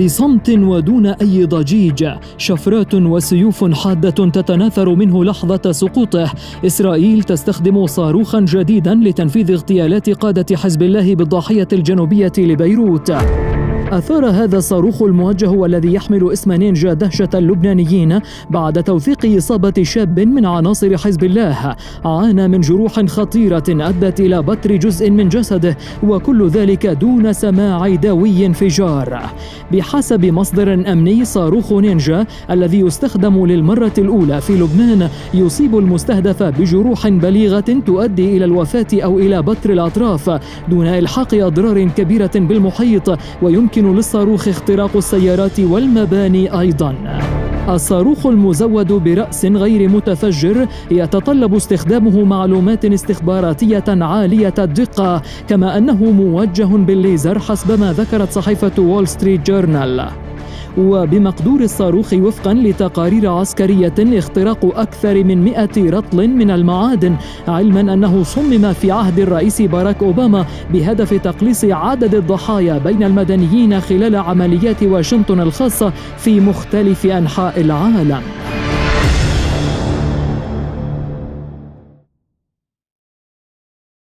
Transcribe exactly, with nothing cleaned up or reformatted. بصمت ودون أي ضجيج، شفرات وسيوف حادة تتناثر منه لحظة سقوطه. إسرائيل تستخدم صاروخا جديدا لتنفيذ اغتيالات قادة حزب الله بالضاحية الجنوبية لبيروت. أثار هذا الصاروخ الموجه والذي يحمل اسم نينجا دهشة اللبنانيين بعد توثيق إصابة شاب من عناصر حزب الله عانى من جروح خطيرة أدت إلى بتر جزء من جسده، وكل ذلك دون سماع دوي انفجار. بحسب مصدر أمني، صاروخ نينجا الذي يستخدم للمرة الأولى في لبنان يصيب المستهدف بجروح بليغة تؤدي إلى الوفاة أو إلى بتر الأطراف دون إلحاق أضرار كبيرة بالمحيط، ويمكن يمكن للصاروخ اختراق السيارات والمباني أيضاً. الصاروخ المزود برأس غير متفجر يتطلب استخدامه معلومات استخباراتية عالية الدقة، كما أنه موجه بالليزر حسب ما ذكرت صحيفة وول ستريت جورنال. وبمقدور الصاروخ وفقا لتقارير عسكرية اختراق أكثر من مئة رطل من المعادن، علما أنه صمم في عهد الرئيس باراك أوباما بهدف تقليص عدد الضحايا بين المدنيين خلال عمليات واشنطن الخاصة في مختلف أنحاء العالم.